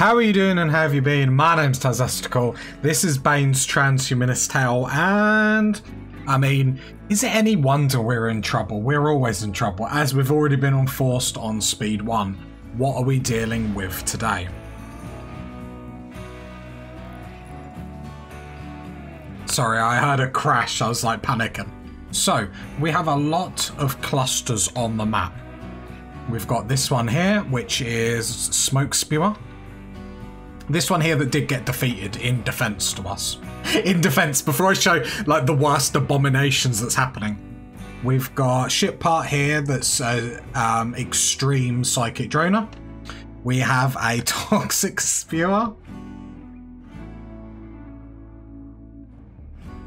How are you doing and how have you been? My name's Tazastical, this is Bane's Transhumanist Tale, and I mean, is it any wonder we're in trouble? We're always in trouble, as we've already been enforced on speed 1. What are we dealing with today? Sorry, I heard a crash, I was like panicking. So, we have a lot of clusters on the map. We've got this one here, which is Smoke Spewer. This one here that did get defeated in defense to us. In defense, before I show like the worst abominations that's happening. We've got ship part here that's extreme psychic droner. We have a toxic spewer.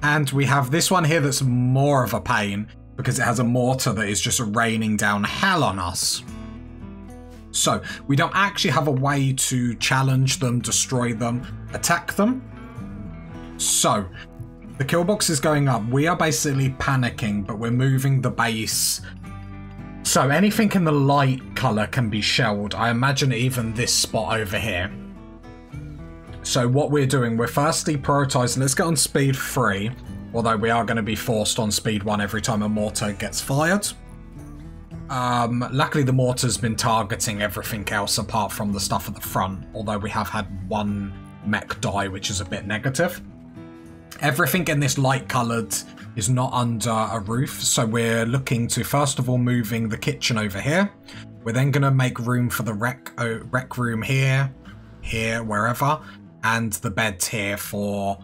And we have this one here that's more of a pain because it has a mortar that is just raining down hell on us. So, we don't actually have a way to challenge them, destroy them, attack them. So, the kill box is going up. We are basically panicking, but we're moving the base. So, anything in the light colour can be shelled. I imagine even this spot over here. So, what we're doing, we're firstly prioritising. Let's get on speed 3, although we are going to be forced on speed 1 every time a mortar gets fired. Luckily the mortar's been targeting everything else apart from the stuff at the front, although we have had one mech die, which is a bit negative. Everything in this light coloured is not under a roof, so we're looking to first of all moving the kitchen over here. We're then going to make room for the rec room here, wherever, and the beds here for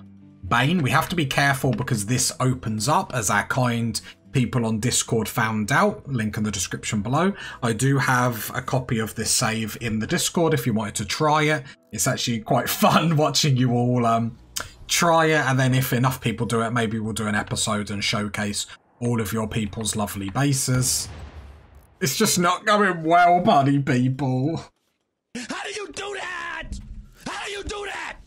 Bane. We have to be careful because this opens up, as our kind people on Discord found out, link in the description below. I do have a copy of this save in the Discord if you wanted to try it. It's actually quite fun watching you all try it, and then if enough people do it, maybe we'll do an episode and showcase all of your people's lovely bases. It's just not going well, buddy people. How do you do that? How do you do that?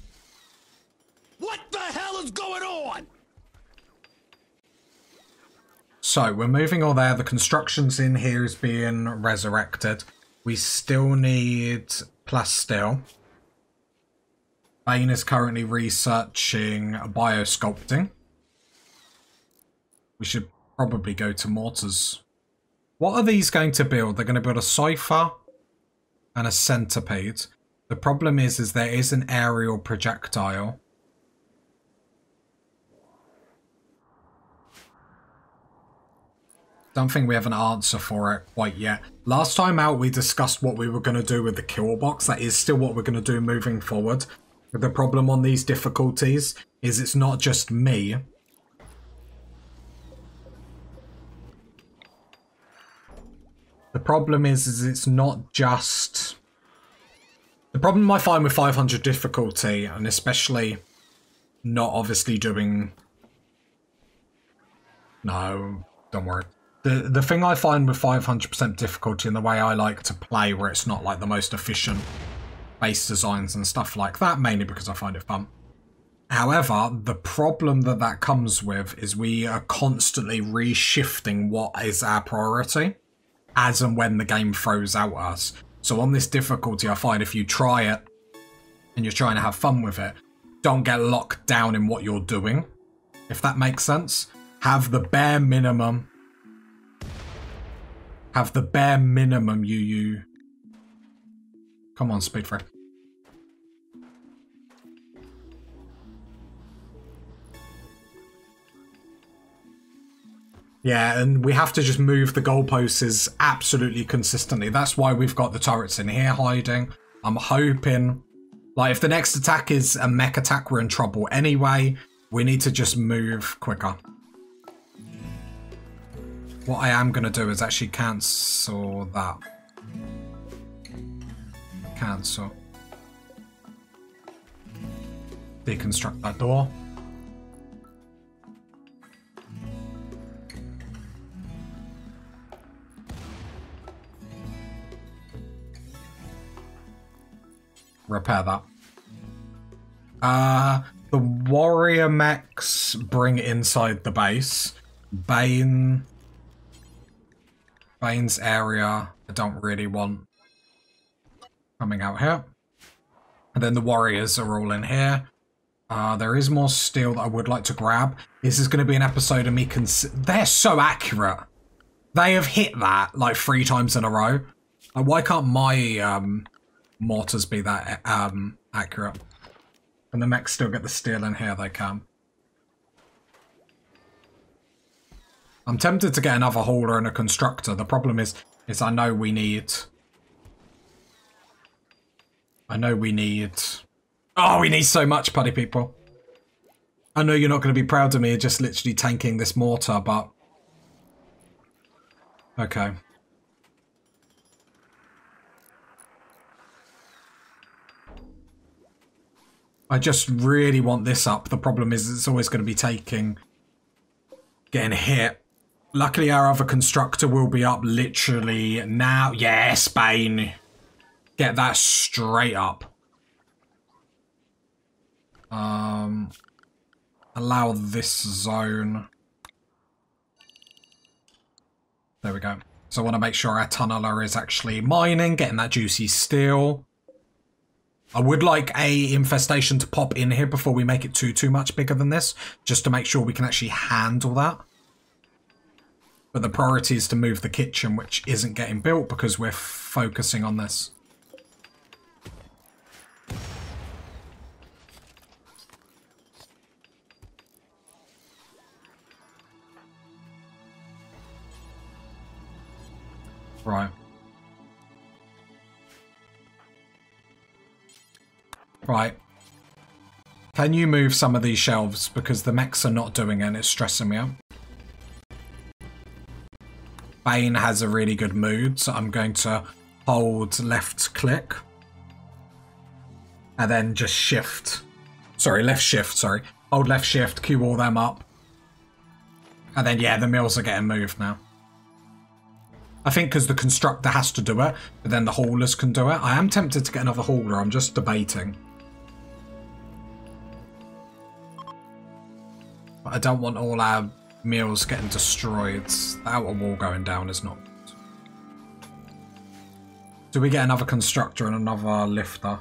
What the hell is going on? So, we're moving all there. The construction's in here is being resurrected. We still need plastil. Bane is currently researching biosculpting. We should probably go to mortars. What are these going to build? They're going to build a cipher and a centipede. The problem is there is an aerial projectile. Don't think we have an answer for it quite yet. Last time out, we discussed what we were going to do with the kill box. That is still what we're going to do moving forward. But the problem on these difficulties is it's not just me. The problem is it's not just... The problem I find with 500 difficulty, and especially not obviously doing... No, don't worry. The thing I find with 500% difficulty and the way I like to play, where it's not like the most efficient base designs and stuff like that, mainly because I find it fun. However, the problem that comes with is we are constantly reshifting what is our priority as and when the game throws out us. So on this difficulty, I find if you try it and you're trying to have fun with it, don't get locked down in what you're doing, if that makes sense. Have the bare minimum... Have the bare minimum you... Come on, speed 3. Yeah, and we have to just move the goalposts absolutely consistently. That's why we've got the turrets in here hiding. I'm hoping... Like, if the next attack is a mech attack, we're in trouble anyway. We need to just move quicker. What I am going to do is actually cancel that. Cancel. Deconstruct that door. Repair that. The warrior mechs bring inside the base. Bane's area, I don't really want coming out here. And then the warriors are all in here. There is more steel that I would like to grab. This is going to be an episode of me They're so accurate. They have hit that like 3 times in a row. Like, why can't my mortars be that accurate? Can the mechs still get the steel in here? They can. I'm tempted to get another hauler and a constructor. The problem is I know we need... Oh, we need so much, Putty People. I know you're not going to be proud of me just literally tanking this mortar, but... Okay. I just really want this up. The problem is it's always going to be taking... Getting hit. Luckily, our other constructor will be up literally now. Yes, Bane. Get that straight up. Allow this zone. There we go. So I want to make sure our tunneler is actually mining, getting that juicy steel. I would like a infestation to pop in here before we make it too much bigger than this, just to make sure we can actually handle that. But the priority is to move the kitchen, which isn't getting built because we're focusing on this. Right. Right. Can you move some of these shelves? Because the mechs are not doing it and it's stressing me out. Bane has a really good mood, so I'm going to hold left click. And then just shift. Sorry, left shift, sorry. Hold left shift, queue all them up. And then, yeah, the mills are getting moved now. I think because the constructor has to do it, but then the haulers can do it. I am tempted to get another hauler, I'm just debating. But I don't want all our mills getting destroyed. The outer wall going down is not good. Do we get another constructor and another lifter?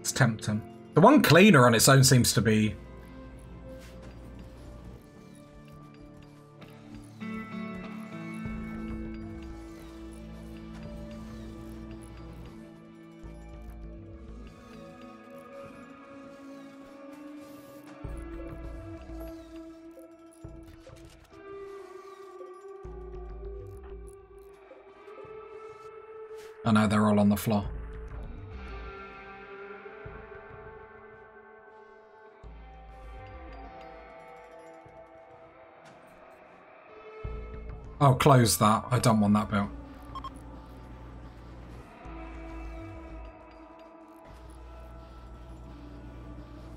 It's tempting. The one cleaner on its own seems to be... I know, they're all on the floor. Oh, close that. I don't want that built.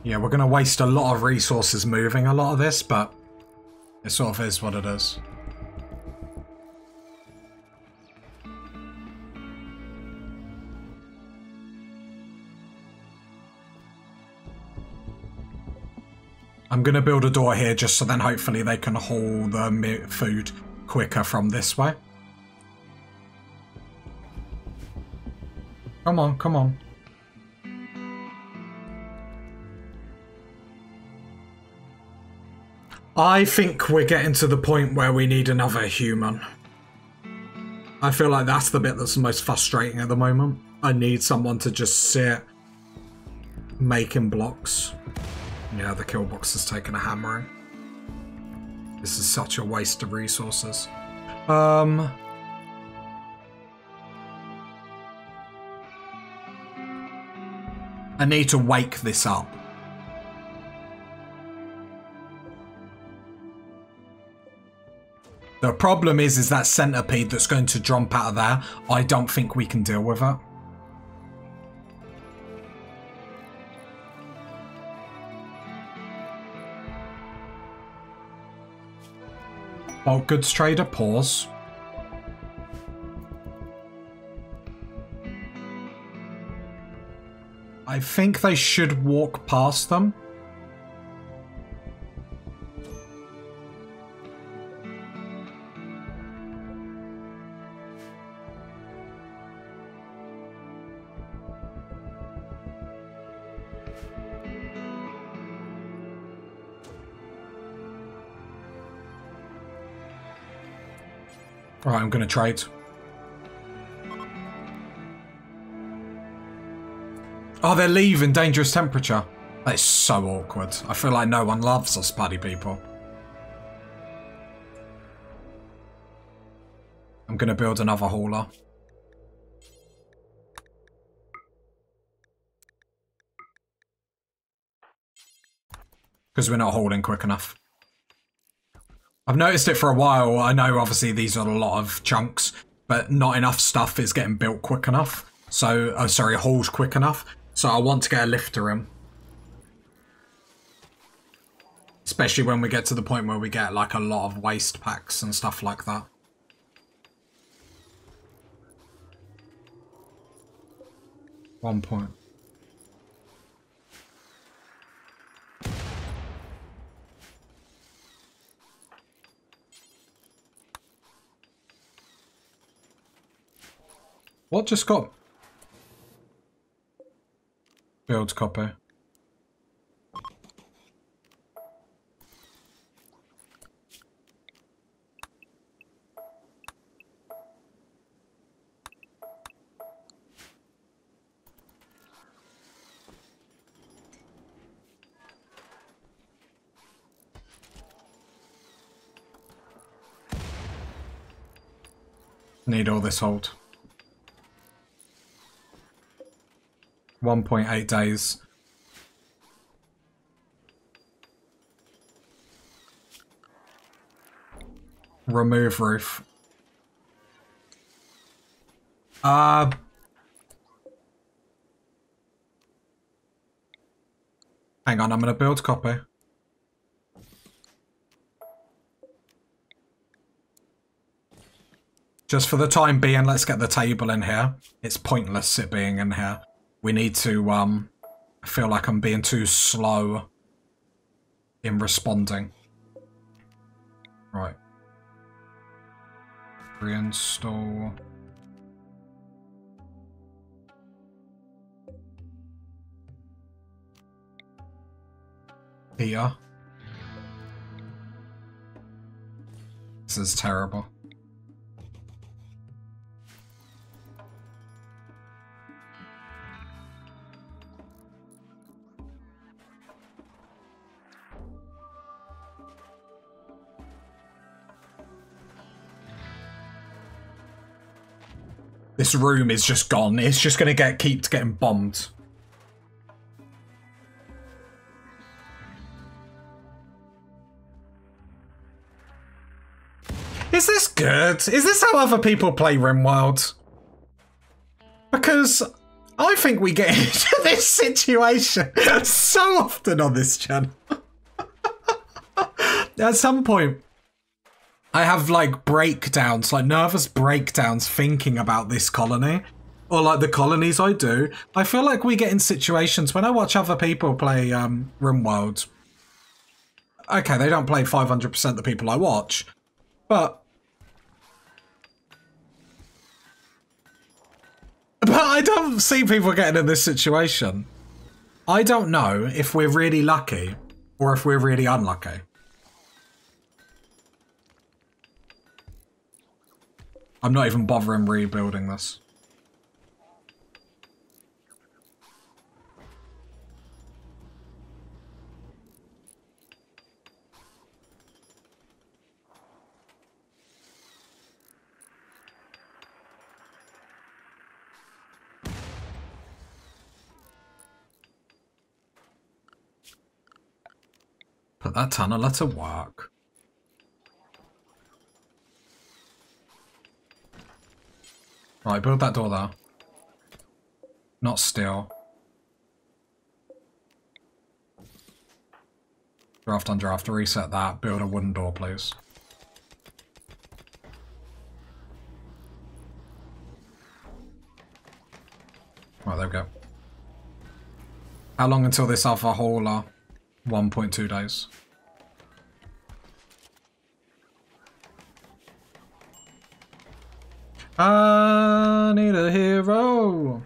Yeah, we're going to waste a lot of resources moving a lot of this, but it sort of is what it is. I'm going to build a door here just so then hopefully they can haul the food quicker from this way. Come on, come on. I think we're getting to the point where we need another human. I feel like that's the bit that's the most frustrating at the moment. I need someone to just sit making blocks. Yeah, the kill box has taken a hammering. This is such a waste of resources. I need to wake this up. The problem is that centipede that's going to jump out of there, I don't think we can deal with it. Bulk goods trader, pause. I think they should walk past them. Alright, I'm going to trade. Oh, they're leaving dangerous temperature. That is so awkward. I feel like no one loves us putty people. I'm going to build another hauler. Because we're not hauling quick enough. I've noticed it for a while. I know obviously these are a lot of chunks, but not enough stuff is getting built quick enough. So, oh, sorry, hauled quick enough. So I want to get a lifter in. Especially when we get to the point where we get like a lot of waste packs and stuff like that. One point. What just got? Build copy. Need all this hold. 1.8 days. Remove roof. Hang on, I'm going to build copy. Just for the time being, let's get the table in here. It's pointless it being in here. We need to, I feel like I'm being too slow in responding. Right. Reinstall. Here. This is terrible. This room is just gone. It's just gonna keep getting bombed. Is this good? Is this how other people play RimWorld? Because I think we get into this situation so often on this channel. At some point, I have, like, breakdowns, like, nervous breakdowns thinking about this colony. Or, like, the colonies I do. I feel like we get in situations when I watch other people play RimWorld. Okay, they don't play 500% of the people I watch. But I don't see people getting in this situation. I don't know if we're really lucky or if we're really unlucky. I'm not even bothering rebuilding this. Put that tunneler to work. Right, build that door there. Not still. Draft on draft, reset that. Build a wooden door, please. Right, there we go. How long until this other hauler? 1.2 days. I need a hero.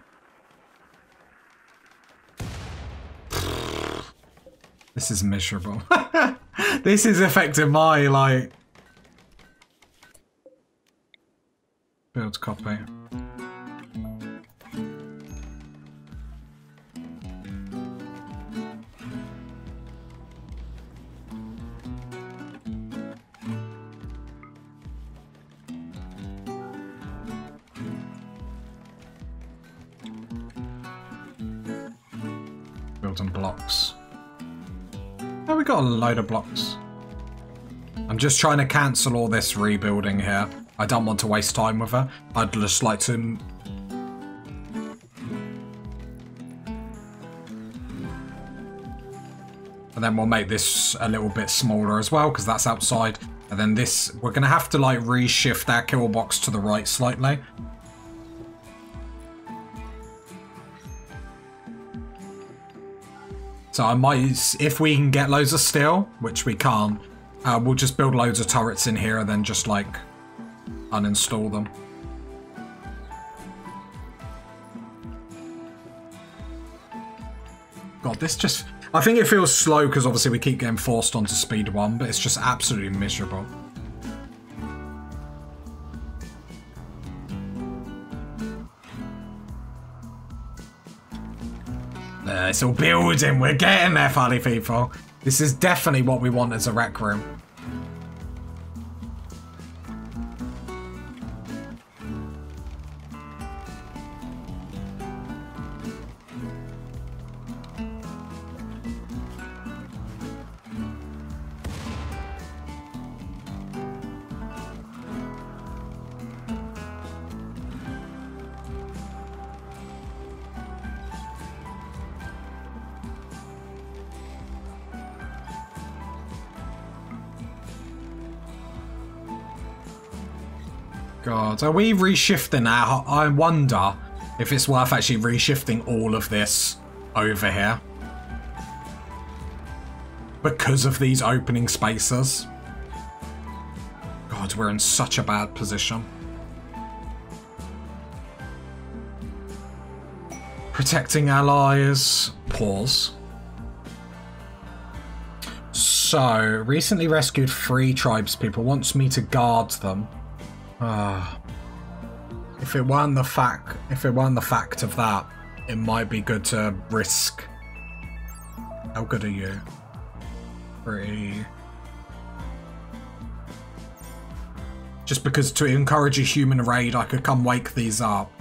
This is miserable. This is affecting my, like... Build copy. Building blocks. Oh, we got a load of blocks. I'm just trying to cancel all this rebuilding here. I don't want to waste time with her. I'd just like to... And then we'll make this a little bit smaller as well, because that's outside. And then this... We're going to have to, like, reshift our kill box to the right slightly. So I might... If we can get loads of steel, which we can't, we'll just build loads of turrets in here and then just, like... uninstall them. God, this just... I think it feels slow because obviously we keep getting forced onto speed 1, but it's just absolutely miserable. It's all building. We're getting there, funny people. This is definitely what we want as a rec room. God, are we reshifting now? I wonder if it's worth actually reshifting all of this over here. Because of these opening spaces. God, we're in such a bad position. Protecting allies. Pause. So, recently rescued 3 tribespeople. Wants me to guard them. If it weren't the fact of that, it might be good to risk. How good are you? Pretty. Just because to encourage a human raid, I could come wake these up.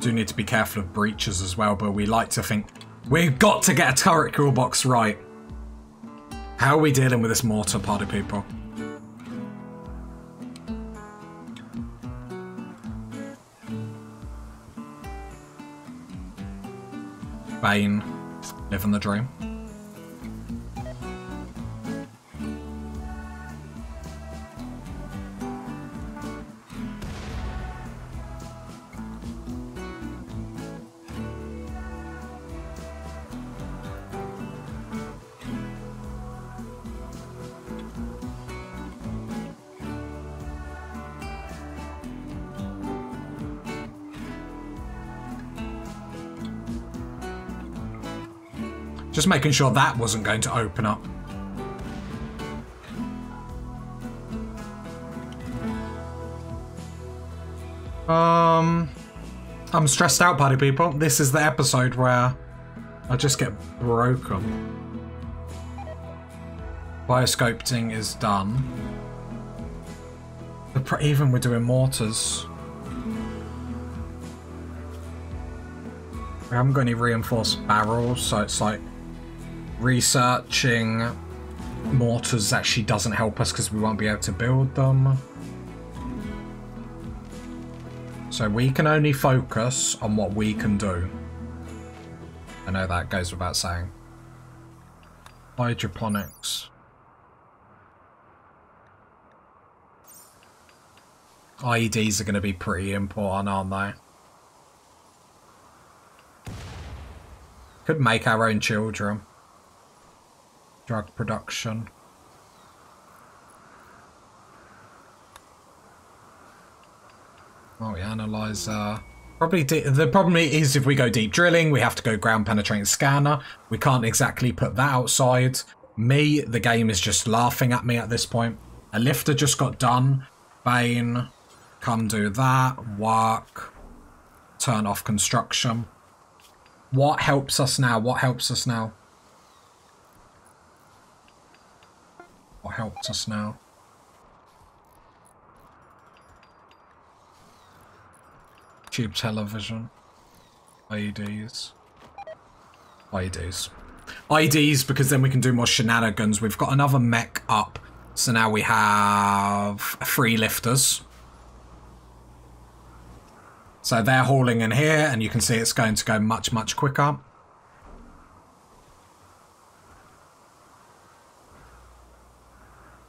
Do need to be careful of breaches as well, but we like to think we've got to get a turret kill box right. How are we dealing with this mortar party, people? Bane, living the dream. Just making sure that wasn't going to open up. I'm stressed out, party people. This is the episode where I just get broken. Biosculpting is done. Even we're doing mortars. We haven't got any reinforced barrels, so it's like... Researching mortars actually doesn't help us because we won't be able to build them. So we can only focus on what we can do. I know that goes without saying. Hydroponics. IEDs are going to be pretty important, aren't they? Could make our own children. drug production. Multi-analyzer. Probably the problem is if we go deep drilling, we have to go ground penetrating scanner. We can't exactly put that outside. Me, the game is just laughing at me at this point. A lifter just got done. Bane, come do that. Work. Turn off construction. What helps us now? What helps us now? What helps us now? Tube television. IEDs. IEDs. IEDs, because then we can do more shenanigans. We've got another mech up. So now we have 3 lifters. So they're hauling in here, and you can see it's going to go much, much quicker.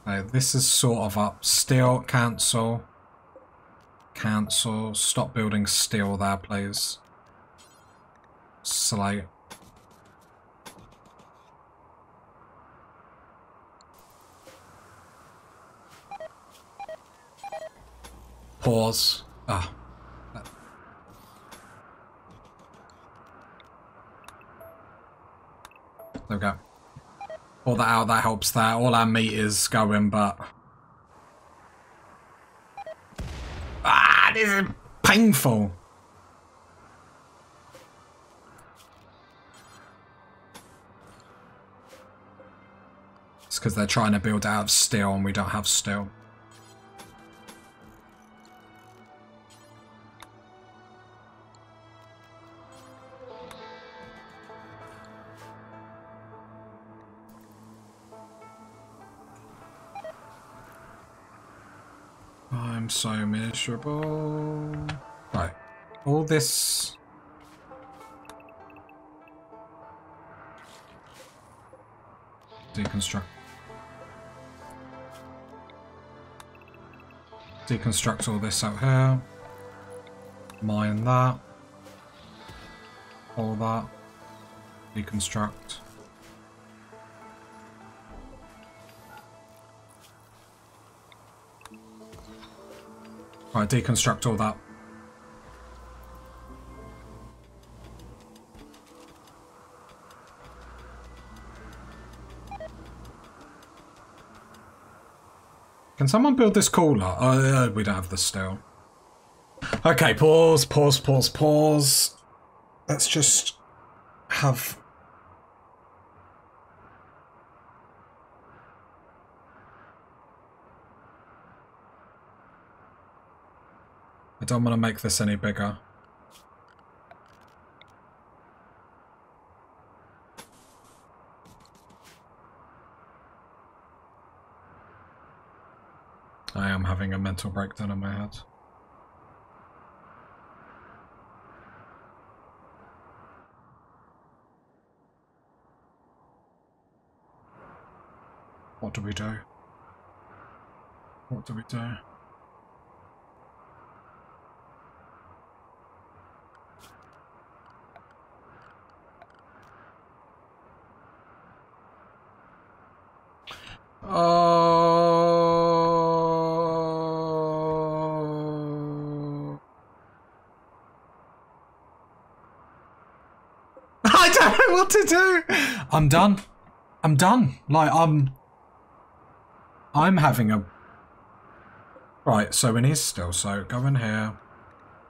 So this is sort of up. Still, cancel. Cancel. Stop building steel there, please. Slate. Pause. Ah. There we go. Pull that out. That helps there. All our meat is going, but... Ah, this is painful. It's because they're trying to build out of steel and we don't have steel. I'm so miserable. Right. All this. Deconstruct. Deconstruct all this out here. Mine that. All that. Deconstruct. Right, deconstruct all that. Can someone build this cooler? Oh, we don't have the steel. Okay, pause, pause, pause, pause. Let's just have... I don't want to make this any bigger. I am having a mental breakdown in my head. What do we do? What do we do? I don't know what to do. I'm done. I'm done. Like, I'm having a... Right, so in here still. So go in here.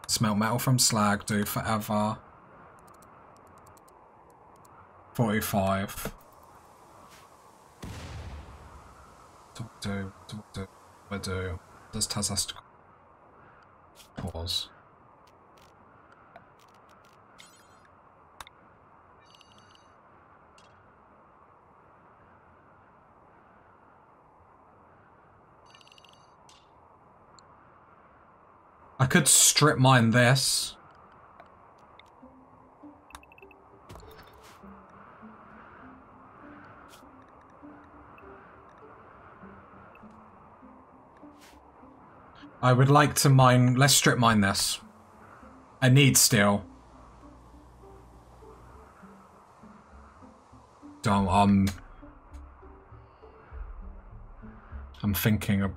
Smelt metal from slag. Do forever. 45. What do I do? Does Tazastical pause? I could strip mine this. I would like to mine... Let's strip mine this. I need steel. Don't... I'm thinking of.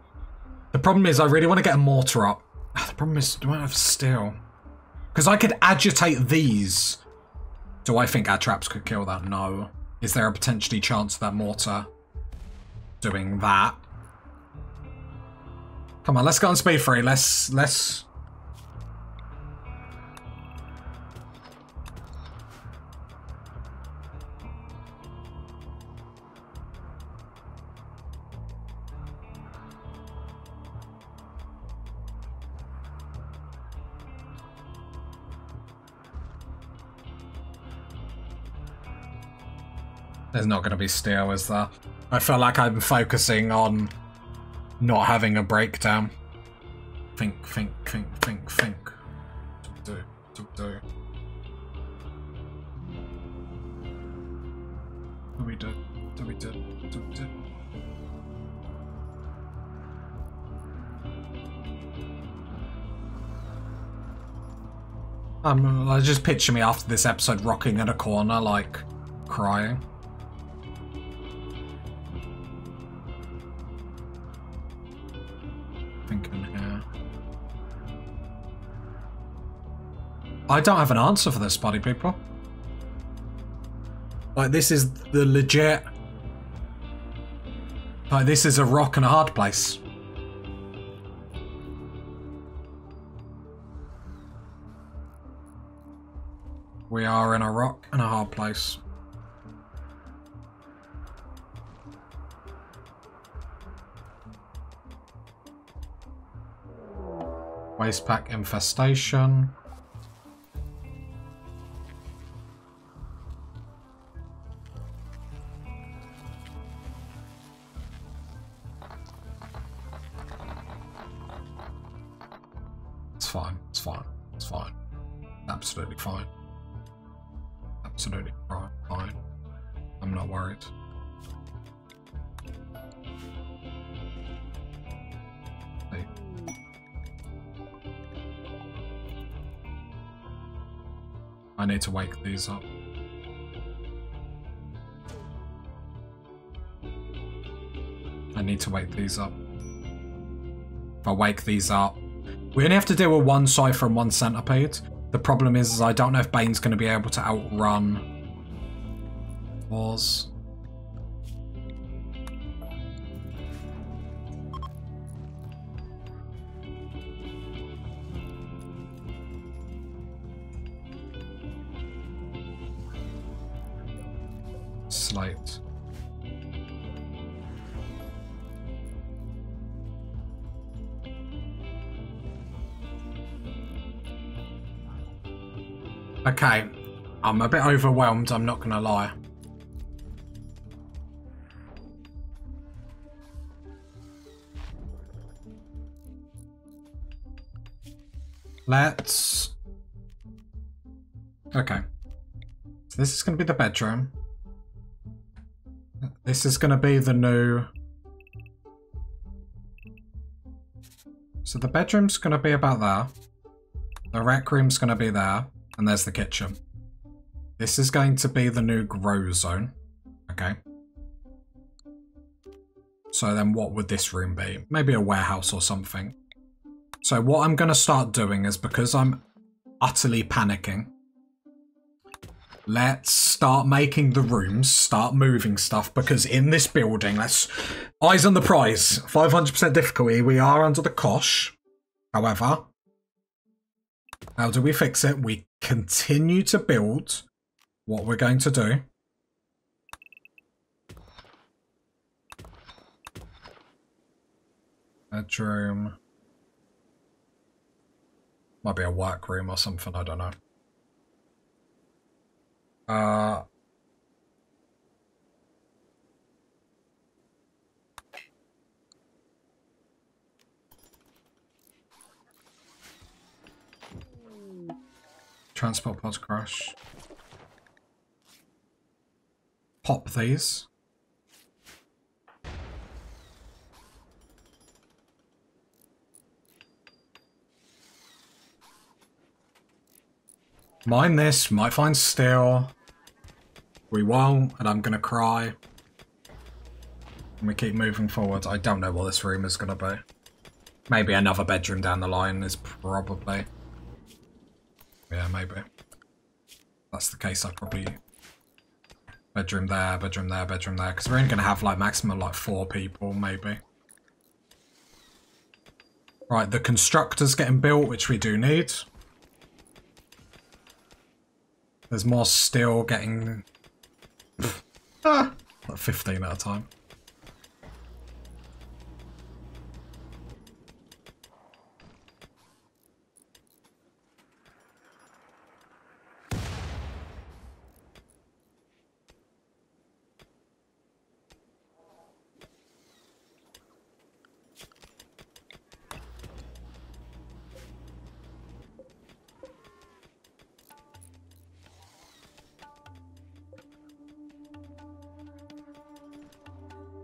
The problem is I really want to get a mortar up. The problem is, do I have steel? Because I could agitate these. Do I think our traps could kill that? No. Is there a potentially chance of that mortar doing that? Come on, let's go on speed 3. Let's... There's not going to be steel, is there? I feel like I'm focusing on not having a breakdown. Think. Do. Do we do? I just picture me after this episode rocking in a corner, like, crying. I don't have an answer for this, buddy people. Like, this is the legit... Like, this is a rock and a hard place. We are in a rock and a hard place. Waste pack infestation. It's fine. Absolutely fine. I'm not worried. Hey. I need to wake these up. If I wake these up, we only have to deal with one Cypher and one Centipede. The problem is I don't know if Bane's going to be able to outrun Wars. Slate. Okay, I'm a bit overwhelmed, I'm not gonna lie. Let's... Okay. So this is gonna be the bedroom. This is gonna be the new... So the bedroom's gonna be about there. The rec room's gonna be there. And there's the kitchen. This is going to be the new grow zone. Okay. So then what would this room be? Maybe a warehouse or something. So what I'm going to start doing is, because I'm utterly panicking, let's start making the rooms, start moving stuff, because in this building, let's... Eyes on the prize. 500% difficulty. We are under the cosh. However... How do we fix it? We continue to build what we're going to do. Bedroom. Might be a workroom or something, I don't know. Transport pods crash. Pop these. Mine this, might find steel. We won't, and I'm gonna cry. and we keep moving forward. I don't know what this room is going to be. Maybe another bedroom down the line is probably... yeah, maybe. If that's the case, I'd probably... bedroom there, bedroom there, bedroom there. Because we're only going to have, like, maximum, like, 4 people, maybe. Right, the constructor's getting built, which we do need. There's more steel getting... like 15 at a time.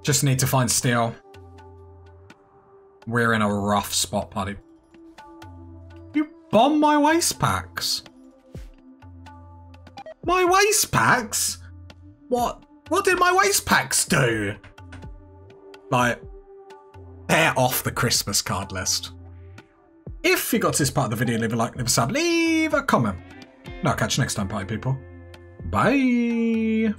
Just need to find steel. We're in a rough spot, buddy. You bomb my waste packs. My waste packs? What? What did my waste packs do? Like, they're off the Christmas card list. If you got to this part of the video, leave a like, leave a sub, leave a comment. No, catch you next time, party people. Bye.